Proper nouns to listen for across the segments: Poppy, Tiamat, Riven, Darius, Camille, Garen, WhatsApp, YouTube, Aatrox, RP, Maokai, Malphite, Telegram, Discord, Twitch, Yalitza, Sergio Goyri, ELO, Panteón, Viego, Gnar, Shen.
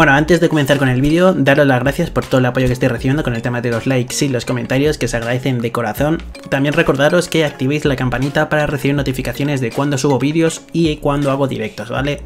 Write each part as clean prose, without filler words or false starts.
Bueno, antes de comenzar con el vídeo, daros las gracias por todo el apoyo que estáis recibiendo con el tema de los likes y los comentarios, que se agradecen de corazón. También recordaros que activéis la campanita para recibir notificaciones de cuando subo vídeos y cuando hago directos, ¿vale?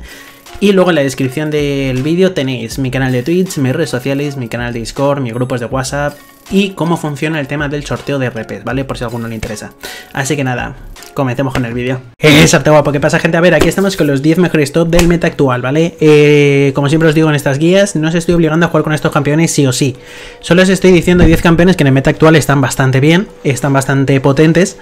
Y luego en la descripción del vídeo tenéis mi canal de Twitch, mis redes sociales, mi canal de Discord, mis grupos de WhatsApp y cómo funciona el tema del sorteo de RP, ¿vale? Por si a alguno le interesa. Así que nada, comencemos con el vídeo. Exacto, guapo, ¿qué pasa, gente? A ver, aquí estamos con los 10 mejores top del meta actual, ¿vale? Como siempre os digo en estas guías, no os estoy obligando a jugar con estos campeones sí o sí. Solo os estoy diciendo 10 campeones que en el meta actual están bastante bien, están bastante potentes.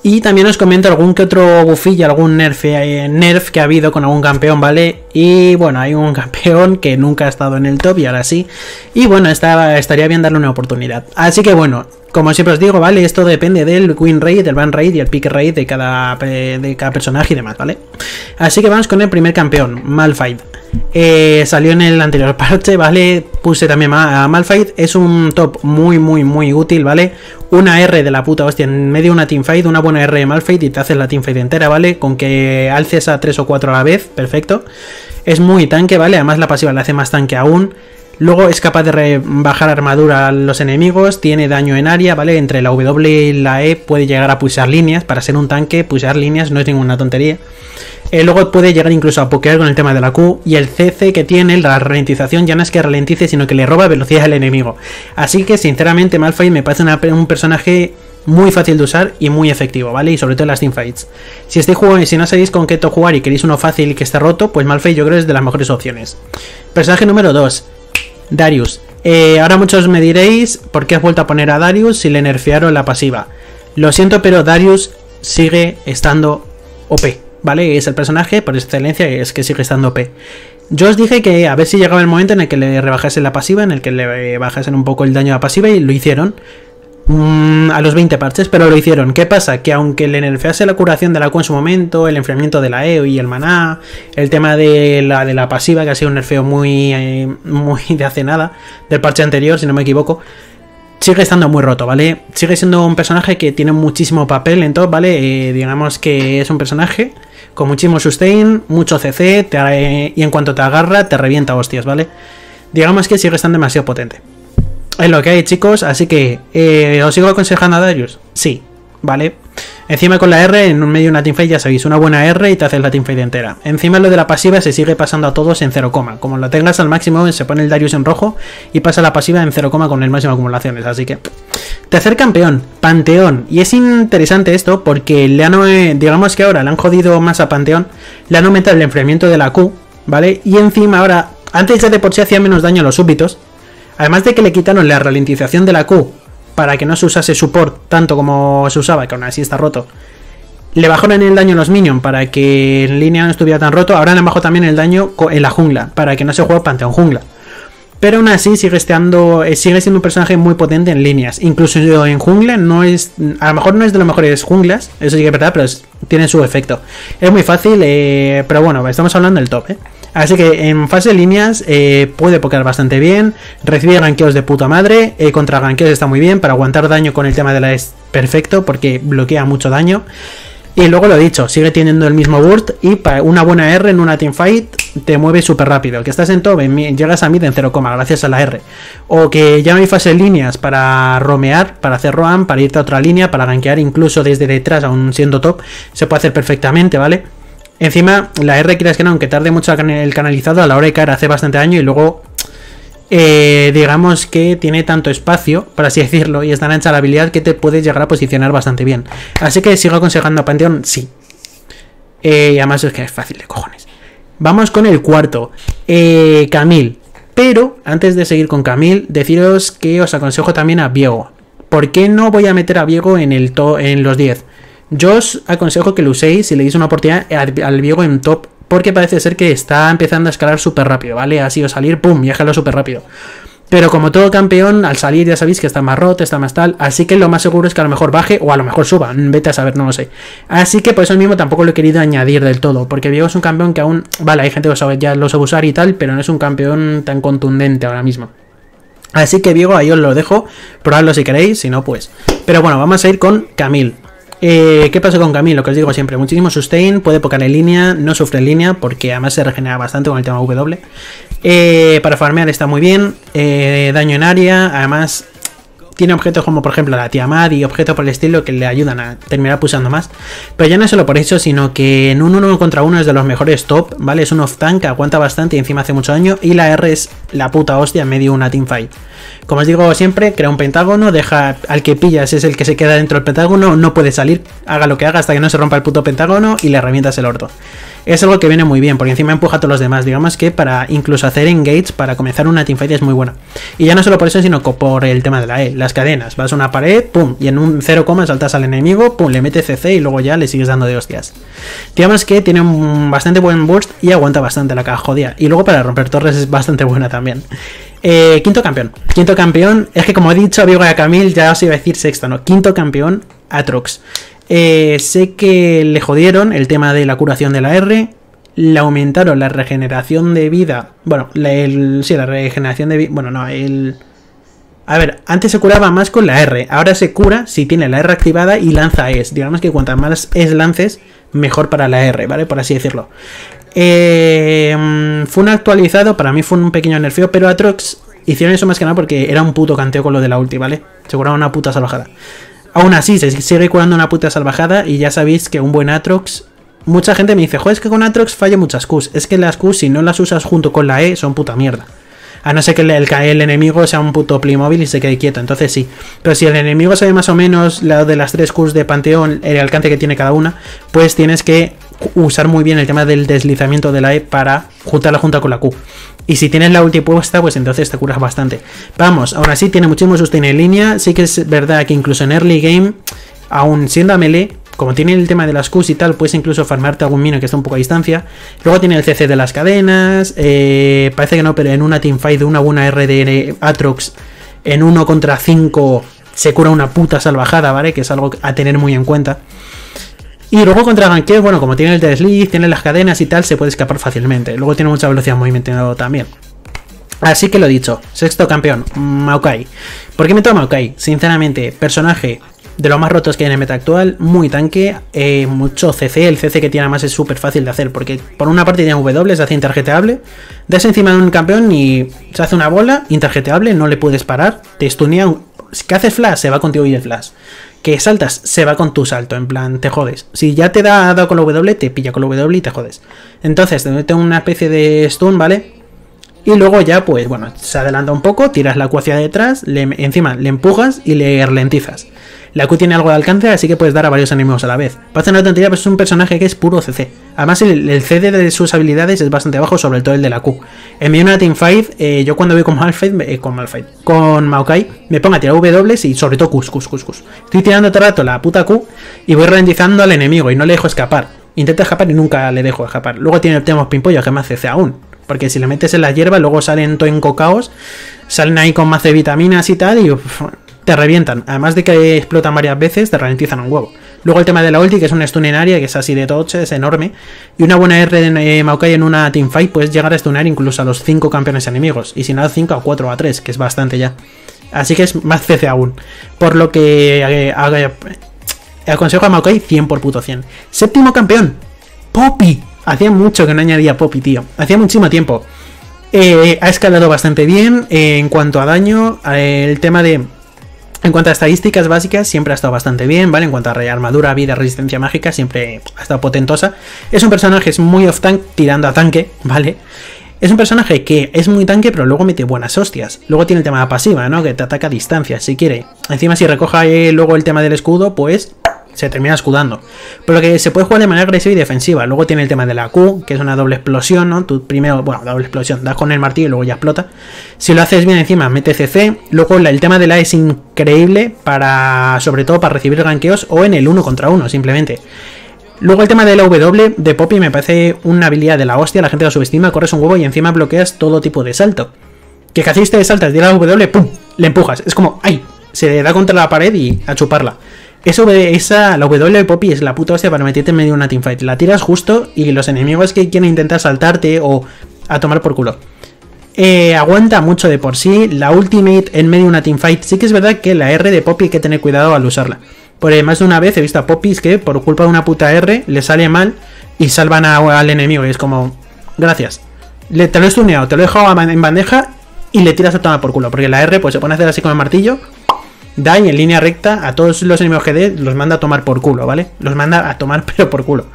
Y también os comento algún que otro bufillo, algún nerf que ha habido con algún campeón, ¿vale? Y bueno, hay un campeón que nunca ha estado en el top y ahora sí. Y bueno, estaría bien darle una oportunidad. Así que bueno, como siempre os digo, ¿vale? Esto depende del win rate, del ban rate y el pick rate de cada personaje y demás, ¿vale? Así que vamos con el primer campeón, Malphite. Salió en el anterior parche, ¿vale? Puse también a Malphite. Es un top muy útil, ¿vale? Una R de la puta hostia en medio de una teamfight, una buena R de Malphite y te haces la teamfight entera, ¿vale? Con que alces a 3 o 4 a la vez, perfecto. Es muy tanque, ¿vale? Además la pasiva la hace más tanque aún. Luego es capaz de bajar armadura a los enemigos, tiene daño en área, ¿vale? Entre la W y la E puede llegar a pushear líneas. Para ser un tanque, pushear líneas no es ninguna tontería. Luego puede llegar incluso a pokear con el tema de la Q. Y el CC que tiene, la ralentización, ya no es que ralentice, sino que le roba velocidad al enemigo. Así que, sinceramente, Malphite me parece un personaje muy fácil de usar y muy efectivo, ¿vale? Y sobre todo en las teamfights. Si no sabéis con qué top jugar y queréis uno fácil que esté roto, pues Malphite yo creo que es de las mejores opciones. Personaje número 2. Darius. Ahora muchos me diréis por qué has vuelto a poner a Darius si le nerfearon la pasiva. Lo siento, pero Darius sigue estando OP, ¿vale? Es el personaje por excelencia, es que sigue estando OP. Yo os dije que a ver si llegaba el momento en el que le rebajasen la pasiva, en el que le bajasen un poco el daño a la pasiva, y lo hicieron a los 20 parches, pero lo hicieron. ¿Qué pasa? Que aunque le nerfease la curación de la Q en su momento, el enfriamiento de la E y el maná, el tema de la pasiva, que ha sido un nerfeo muy de hace nada, del parche anterior, si no me equivoco, sigue estando muy roto, ¿vale? Sigue siendo un personaje que tiene muchísimo papel en top, ¿vale? Digamos que es un personaje con muchísimo sustain, mucho CC, y en cuanto te agarra, te revienta hostias, ¿vale? Digamos que sigue estando demasiado potente. Es lo que hay, chicos, así que ¿os sigo aconsejando a Darius? Sí, ¿vale? Encima con la R, en medio de una teamfight, ya sabéis, una buena R y te haces la teamfight entera. Encima lo de la pasiva se sigue pasando a todos en 0, como lo tengas al máximo, se pone el Darius en rojo y pasa la pasiva en 0, con el máximo de acumulaciones, así que... Tercer campeón, Panteón. Y es interesante esto porque le han, digamos que ahora le han jodido más a Panteón, le han aumentado el enfriamiento de la Q, ¿vale? Y encima ahora, antes ya de por sí hacía menos daño a los súbditos, además de que le quitaron la ralentización de la Q para que no se usase support tanto como se usaba, que aún así está roto. Le bajaron el daño a los minions para que en línea no estuviera tan roto. Ahora le han bajado también el daño en la jungla para que no se juegue Panteón jungla. Pero aún así sigue siendo un personaje muy potente en líneas. Incluso en jungla no es... A lo mejor no es de los mejores junglas, eso sí que es verdad, pero tiene su efecto. Es muy fácil, pero bueno, estamos hablando del top, ¿eh? Así que en fase de líneas puede pokear bastante bien, recibe ganqueos de puta madre, contra ganqueos está muy bien, para aguantar daño con el tema de la es perfecto porque bloquea mucho daño. Y luego lo dicho, sigue teniendo el mismo burst y para una buena R en una teamfight te mueve súper rápido. Que estás en top, llegas a mid en 0, gracias a la R. O que ya no hay fase en líneas para romear, para hacer roam, para irte a otra línea, para gankear incluso desde detrás, aún siendo top, se puede hacer perfectamente, ¿vale? Encima, la R, quieras que no, aunque tarde mucho el canalizado, a la hora de caer hace bastante daño y luego... digamos que tiene tanto espacio, por así decirlo, y es tan ancha la habilidad que te puede llegar a posicionar bastante bien. Así que sigo aconsejando a Panteón, sí. Y además es que es fácil de cojones. Vamos con el cuarto, Camille. Pero antes de seguir con Camille, deciros que os aconsejo también a Viego. ¿Por qué no voy a meter a Viego en los 10? Yo os aconsejo que lo uséis y le deis una oportunidad al Viego en top, porque parece ser que está empezando a escalar súper rápido, ¿vale? Ha sido salir, pum, y escaló súper rápido. Pero como todo campeón, al salir ya sabéis que está más roto, está más tal, así que lo más seguro es que a lo mejor baje o a lo mejor suba, vete a saber, no lo sé. Así que por eso mismo tampoco lo he querido añadir del todo, porque Viego es un campeón que aún, vale, hay gente que ya lo sabe usar y tal, pero no es un campeón tan contundente ahora mismo. Así que Viego, ahí os lo dejo, probadlo si queréis, si no pues. Pero bueno, vamos a ir con Camille. ¿Qué pasa con Camille? Lo que os digo siempre, muchísimo sustain, puede pokear en línea, no sufre en línea porque además se regenera bastante con el tema W. Para farmear está muy bien. Daño en área. Además, tiene objetos como por ejemplo la Tiamat y objetos por el estilo que le ayudan a terminar pulsando más. Pero ya no solo por eso, sino que en un 1 contra 1 es de los mejores top, ¿vale? Es un off-tank, aguanta bastante y encima hace mucho daño. Y la R es la puta hostia en medio de una teamfight. Como os digo siempre, crea un pentágono, deja al que pillas, es el que se queda dentro del pentágono, no puede salir, haga lo que haga hasta que no se rompa el puto pentágono y le revientas el orto. Es algo que viene muy bien, porque encima empuja a todos los demás, digamos que para incluso hacer engage, para comenzar una teamfight es muy buena. Y ya no solo por eso, sino por el tema de la E, las cadenas. Vas a una pared, pum, y en un 0, saltas al enemigo, pum, le metes CC y luego ya le sigues dando de hostias. Digamos que tiene un bastante buen burst y aguanta bastante la caja jodida. Y luego para romper torres es bastante buena también. Quinto campeón. Quinto campeón, es que como he dicho a Viego y a Camille, ya os iba a decir sexto, ¿no? Quinto campeón, Aatrox. Sé que le jodieron el tema de la curación de la R, le aumentaron la regeneración de vida. Bueno, la regeneración de vida. Bueno, no, A ver, antes se curaba más con la R, ahora se cura si tiene la R activada y lanza es. Digamos que cuantas más es lances, mejor para la R, ¿vale? Por así decirlo. Fue un actualizado, para mí fue un pequeño nerfeo, pero Aatrox hicieron eso más que nada porque era un puto canteo con lo de la ulti, ¿vale? Se curaba una puta salvajada. Aún así, se sigue curando una puta salvajada y ya sabéis que un buen Aatrox... Mucha gente me dice, joder, es que con Aatrox falla muchas Qs. Es que las Qs, si no las usas junto con la E, son puta mierda. A no ser que el enemigo sea un puto Playmobil y se quede quieto, entonces sí. Pero si el enemigo sabe más o menos la de las 3 Qs de Panteón, el alcance que tiene cada una, pues tienes que usar muy bien el tema del deslizamiento de la E para juntarla junto con la Q. Y si tienes la ulti puesta, pues entonces te curas bastante. Vamos, aún así tiene muchísimo sustain en línea. Sí que es verdad que incluso en early game, aún siendo a melee, como tiene el tema de las Qs y tal, puedes incluso farmarte algún minion que está un poco a distancia. Luego tiene el CC de las cadenas. Parece que no, pero en una teamfight de una buena R de Aatrox, en 1 contra 5 se cura una puta salvajada, ¿vale? Que es algo a tener muy en cuenta. Y luego contra gankeos, bueno, como tiene el desliz, tiene las cadenas y tal, se puede escapar fácilmente. Luego tiene mucha velocidad de movimiento también. Así que lo dicho, sexto campeón, Maokai. ¿Por qué meto a Maokai? Sinceramente, personaje... de los más rotos que hay en el meta actual, muy tanque, mucho CC, el CC que tiene además es súper fácil de hacer, porque por una parte tiene W, se hace intarjeteable, das encima de un campeón y se hace una bola, intarjeteable, no le puedes parar, te stunea, que haces flash, se va contigo y el flash, que saltas, se va con tu salto, en plan, te jodes, si ya te da dado con la W, te pilla con la W y te jodes, entonces te mete una especie de stun, ¿vale? Y luego ya, pues bueno, se adelanta un poco, tiras la Q hacia detrás, encima le empujas y le ralentizas. La Q tiene algo de alcance, así que puedes dar a varios enemigos a la vez. Parece una tontería, pero es un personaje que es puro CC. Además, el CD de sus habilidades es bastante bajo, sobre todo el de la Q. En mi una teamfight, yo cuando voy con Maokai, me pongo a tirar W y sobre todo Qs. Estoy tirando todo el rato la puta Q y voy ralentizando al enemigo y no le dejo escapar. Intenta escapar y nunca le dejo escapar. Luego tiene el tema pimpollo, que es más CC aún. Porque si le metes en la hierba, luego salen todo encocaos, salen ahí con más de vitaminas y tal, y uff, te revientan. Además de que explotan varias veces, te ralentizan un huevo. Luego el tema de la ulti, que es un stun en área, que es así de toche, es enorme. Y una buena R de Maokai en una teamfight puedes llegar a stunear incluso a los 5 campeones enemigos. Y si no a 5, a 4 o a 3, que es bastante ya. Así que es más CC aún. Por lo que aconsejo a Maokai 100%. Séptimo campeón, Poppy. Hacía mucho que no añadía Poppy, tío. Hacía muchísimo tiempo. Ha escalado bastante bien en cuanto a daño. El tema de... En cuanto a estadísticas básicas, siempre ha estado bastante bien, ¿vale? En cuanto a armadura, vida, resistencia mágica, siempre ha estado potentosa. Es un personaje, es muy off-tank, tirando a tanque, ¿vale? Es un personaje que es muy tanque, pero luego mete buenas hostias. Luego tiene el tema de la pasiva, ¿no? Que te ataca a distancia, si quiere. Encima, si recoja luego el tema del escudo, pues... se termina escudando. Por lo que se puede jugar de manera agresiva y defensiva. Luego tiene el tema de la Q, que es una doble explosión, ¿no? Tú primero, bueno, doble explosión, das con el martillo y luego ya explota. Si lo haces bien encima, mete CC. Luego el tema de la E es increíble para, sobre todo para recibir gankeos o en el 1 contra 1, simplemente. Luego el tema de la W de Poppy me parece una habilidad de la hostia, la gente lo subestima, corres un huevo y encima bloqueas todo tipo de salto. Que haciste de saltas, de la W, ¡pum! Le empujas. Es como, ¡ay! Se le da contra la pared y a chuparla. La W de Poppy es la puta hostia para meterte en medio de una teamfight. La tiras justo y los enemigos que quieren intentar saltarte o a tomar por culo. Aguanta mucho de por sí. La ultimate en medio de una teamfight. Sí que es verdad que la R de Poppy hay que tener cuidado al usarla. Por más de una vez he visto a Poppy que por culpa de una puta R le sale mal y salvan al enemigo. Y es como, gracias. Te lo he stuneado, te lo he dejado en bandeja y le tiras a tomar por culo. Porque la R pues se pone a hacer así con el martillo. Da y en línea recta a todos los enemigos que dé los manda a tomar por culo, ¿vale? Los manda a tomar pero por culo.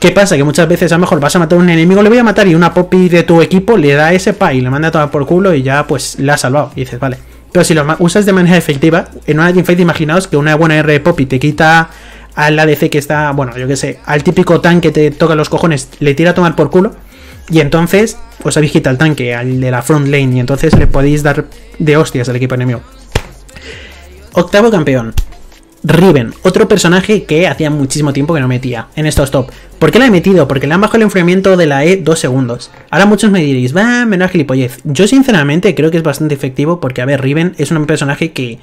¿Qué pasa? Que muchas veces a lo mejor vas a matar a un enemigo, le voy a matar y una Poppy de tu equipo le da ese pa y le manda a tomar por culo y ya pues la ha salvado. Y dices, vale. Pero si lo usas de manera efectiva, en una teamfight imaginaos que una buena R de Poppy te quita al ADC que está, bueno, yo qué sé, al típico tanque que te toca los cojones, le tira a tomar por culo. Y entonces os habéis quitado al tanque, al de la front lane, y entonces le podéis dar de hostias al equipo enemigo. Octavo campeón. Riven, otro personaje que hacía muchísimo tiempo que no metía en estos top. ¿Por qué la he metido? Porque le han bajado el enfriamiento de la E 2 segundos. Ahora muchos me diréis, va, menos gilipollez. Yo sinceramente creo que es bastante efectivo porque, a ver, Riven es un personaje que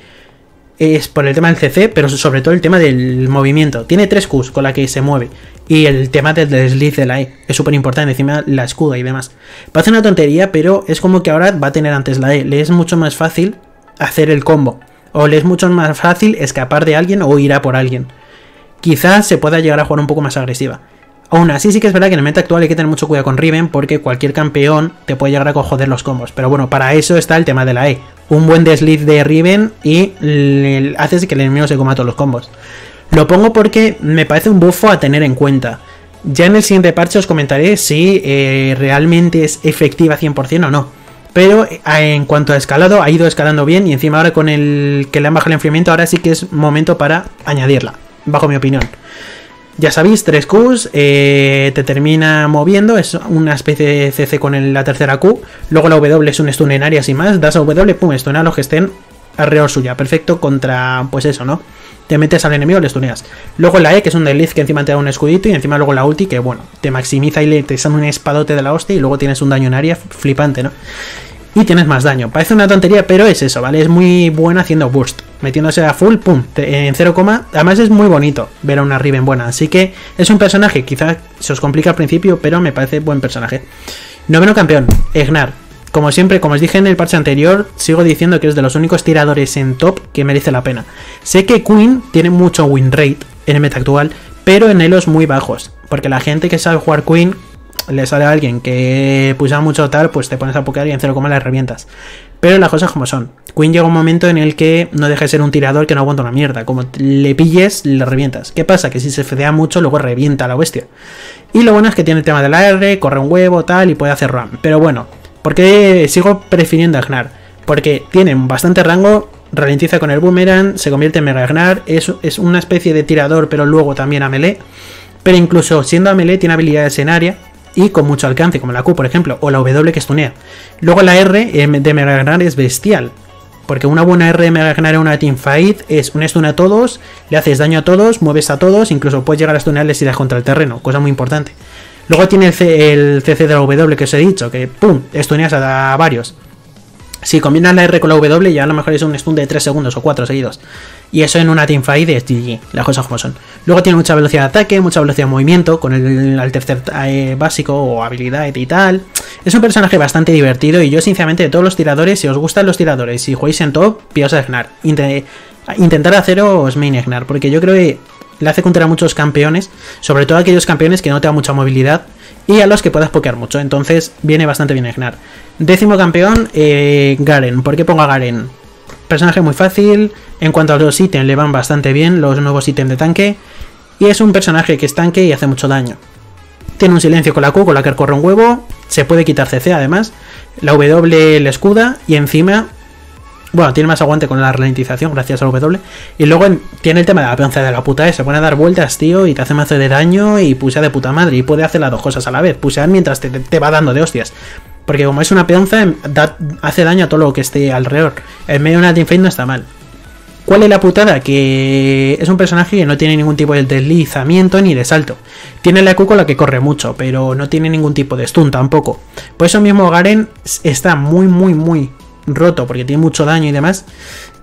es por el tema del CC, pero sobre todo el tema del movimiento. Tiene 3 Qs con la que se mueve y el tema del desliz de la E es súper importante, encima la escuda y demás. Parece una tontería, pero es como que ahora va a tener antes la E, le es mucho más fácil hacer el combo. O le es mucho más fácil escapar de alguien o ir a por alguien. Quizás se pueda llegar a jugar un poco más agresiva. Aún así sí que es verdad que en el meta actual hay que tener mucho cuidado con Riven porque cualquier campeón te puede llegar a joder los combos. Pero bueno, para eso está el tema de la E. Un buen desliz de Riven y haces que el enemigo se coma todos los combos. Lo pongo porque me parece un buffo a tener en cuenta. Ya en el siguiente parche os comentaré si realmente es efectiva 100% o no. Pero en cuanto a escalado, ha ido escalando bien y encima ahora con el que le han bajado el enfriamiento, ahora sí que es momento para añadirla, bajo mi opinión. Ya sabéis, 3 Qs, te termina moviendo, es una especie de CC con la tercera Q. Luego la W es un stun en área sin más, das a W, pum, stun a los que estén alrededor suya. Perfecto contra, pues eso, ¿no? Te metes al enemigo, le stuneas. Luego la E, que es un desliz que encima te da un escudito y encima luego la ulti, que bueno, te maximiza y te sale un espadote de la hostia y luego tienes un daño en área flipante, ¿no? Y tienes más daño. Parece una tontería, pero es eso, ¿vale? Es muy buena haciendo burst. Metiéndose a full, pum, en 0, además es muy bonito ver a una Riven buena. Así que es un personaje, quizás se os complica al principio, pero me parece buen personaje. Noveno campeón, Gnar. Como siempre, como os dije en el parche anterior, sigo diciendo que es de los únicos tiradores en top que merece la pena. Sé que Quinn tiene mucho win rate en el meta actual, pero en elos muy bajos. Porque la gente que sabe jugar Quinn... le sale a alguien que pulsa mucho tal, pues te pones a pokear y en 0, le revientas. Pero las cosas como son. Quinn llega un momento en el que no deja de ser un tirador que no aguanta una mierda. Como le pilles, le revientas. ¿Qué pasa? Que si se fedea mucho, luego revienta a la bestia. Y lo bueno es que tiene el tema de la R, corre un huevo, tal, y puede hacer RAM. Pero bueno, ¿por qué sigo prefiriendo a Gnar? Porque tiene bastante rango, ralentiza con el boomerang, se convierte en mega Gnar, es una especie de tirador, pero luego también a melee. Pero incluso siendo a melee, tiene habilidades en área. Y con mucho alcance, como la Q, por ejemplo, o la W que stunea. Luego la R de Mega Gnar es bestial. Porque una buena R de Mega Gnar en una teamfight es un stun a todos, le haces daño a todos, mueves a todos, incluso puedes llegar a stunearles y das contra el terreno, cosa muy importante. Luego tiene el CC de la W que os he dicho, que pum, stuneas a varios. Si combinas la R con la W ya a lo mejor es un stun de 3 segundos o 4 seguidos. Y eso en una teamfight es GG, las cosas como son. Luego tiene mucha velocidad de ataque, mucha velocidad de movimiento, con el tercer básico o habilidad y tal. Es un personaje bastante divertido y yo sinceramente de todos los tiradores, si os gustan los tiradores, si jugáis en top, pillaos a Gnar. Intentar haceros main Gnar, porque yo creo que le hace contra muchos campeones, sobre todo aquellos campeones que no tengan mucha movilidad y a los que puedas pokear mucho, entonces viene bastante bien Gnar. Décimo campeón, Garen. ¿Por qué pongo a Garen? Personaje muy fácil, en cuanto a los ítems le van bastante bien, los nuevos ítems de tanque, y es un personaje que es tanque y hace mucho daño. Tiene un silencio con la Q, con la que corre un huevo, se puede quitar CC además, la W le escuda y encima... bueno, tiene más aguante con la ralentización gracias a la W. Y luego tiene el tema de la panza de la puta, se pone a dar vueltas, tío, y te hace mazo de daño y pusea de puta madre. Y puede hacer las dos cosas a la vez, pusear mientras te va dando de hostias. Porque como es una peonza, hace daño a todo lo que esté alrededor. En medio de una teamfight no está mal. ¿Cuál es la putada? Que es un personaje que no tiene ningún tipo de deslizamiento ni de salto. Tiene la Q con la que corre mucho, pero no tiene ningún tipo de stun tampoco. Por eso mismo Garen está muy roto porque tiene mucho daño y demás,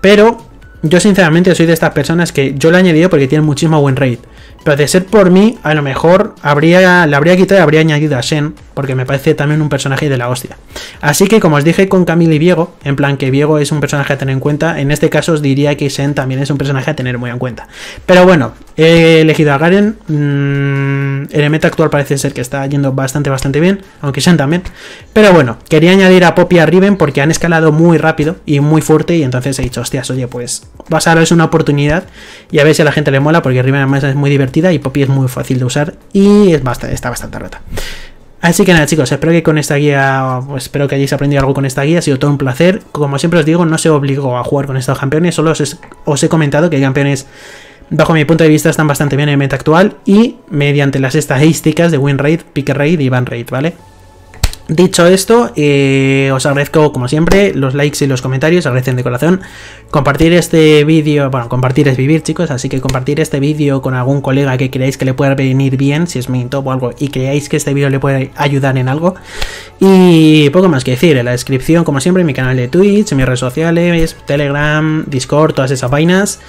pero yo sinceramente soy de estas personas que yo lo he añadido porque tiene muchísimo win rate, Pero de ser por mí, a lo mejor la habría quitado y habría añadido a Shen, porque me parece también un personaje de la hostia. Así que, como os dije con Camille y Viego, en plan que Viego es un personaje a tener en cuenta, en este caso os diría que Shen también es un personaje a tener muy en cuenta. Pero bueno, he elegido a Garen. El meta actual parece ser que está yendo bastante bien, aunque Shen también. Pero bueno, quería añadir a Poppy y a Riven porque han escalado muy rápido y muy fuerte, y entonces he dicho, hostias, oye, pues vas a darles una oportunidad y a ver si a la gente le mola, porque Riven además es muy divertida y Poppy es muy fácil de usar y está bastante rota. Así que nada, chicos, espero que con esta guía, espero que hayáis aprendido algo con esta guía, ha sido todo un placer. Como siempre os digo, no se obligó a jugar con estos campeones, solo os he comentado que hay campeones, bajo mi punto de vista, están bastante bien en el meta actual y mediante las estadísticas de win rate, pick rate y ban rate, ¿vale? Dicho esto, os agradezco como siempre los likes y los comentarios, agradecen de corazón. Compartir este vídeo, bueno, compartir es vivir, chicos, así que compartir este vídeo con algún colega que creáis que le pueda venir bien, si es mi top o algo, y creáis que este vídeo le puede ayudar en algo. Y poco más que decir, en la descripción como siempre mi canal de Twitch, mis redes sociales, Telegram, Discord, todas esas vainas.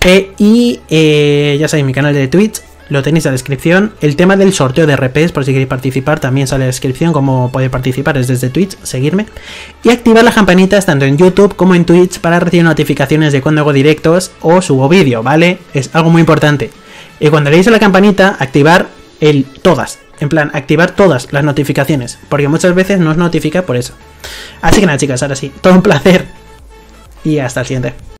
Ya sabéis, mi canal de Twitch lo tenéis en la descripción. El tema del sorteo de RPs, por si queréis participar, también sale en la descripción. Como podéis participar es desde Twitch, seguirme y activar las campanitas tanto en YouTube como en Twitch para recibir notificaciones de cuando hago directos o subo vídeo, ¿vale? Es algo muy importante. Y cuando le deis a la campanita, activar el todas, en plan, activar todas las notificaciones, porque muchas veces no os notifica por eso. Así que nada, chicas, ahora sí, todo un placer y hasta el siguiente.